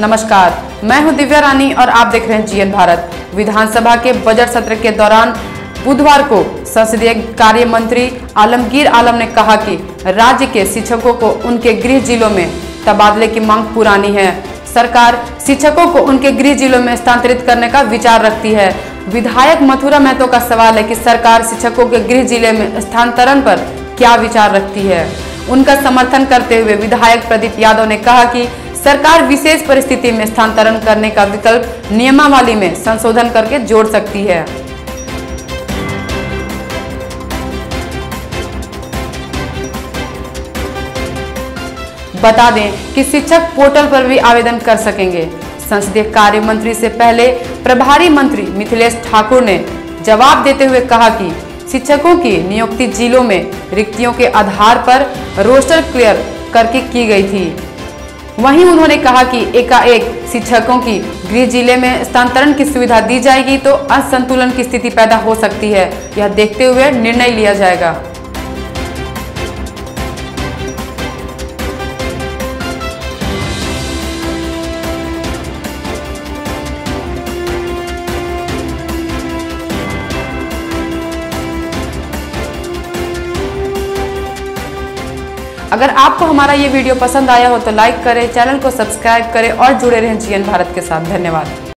नमस्कार, मैं हूं दिव्या रानी और आप देख रहे हैं जीएन भारत। विधानसभा के बजट सत्र के दौरान बुधवार को संसदीय कार्य मंत्री आलमगीर आलम ने कहा कि राज्य के शिक्षकों को उनके गृह जिलों में तबादले की मांग पुरानी है। सरकार शिक्षकों को उनके गृह जिलों में स्थानांतरित करने का विचार रखती है। विधायक मथुरा महतो का सवाल है कि सरकार शिक्षकों के गृह जिले में स्थानांतरण पर क्या विचार रखती है। उनका समर्थन करते हुए विधायक प्रदीप यादव ने कहा कि सरकार विशेष परिस्थिति में स्थानांतरण करने का विकल्प नियमावली में संशोधन करके जोड़ सकती है। बता दें कि शिक्षक पोर्टल पर भी आवेदन कर सकेंगे। संसदीय कार्य मंत्री से पहले प्रभारी मंत्री मिथिलेश ठाकुर ने जवाब देते हुए कहा कि शिक्षकों की नियुक्ति जिलों में रिक्तियों के आधार पर रोस्टर क्लियर करके की गई थी। वहीं उन्होंने कहा कि एकाएक शिक्षकों की गृह जिले में स्थानांतरण की सुविधा दी जाएगी तो असंतुलन की स्थिति पैदा हो सकती है। यह देखते हुए निर्णय लिया जाएगा। अगर आपको हमारा ये वीडियो पसंद आया हो तो लाइक करें, चैनल को सब्सक्राइब करें और जुड़े रहें जीएन भारत के साथ। धन्यवाद।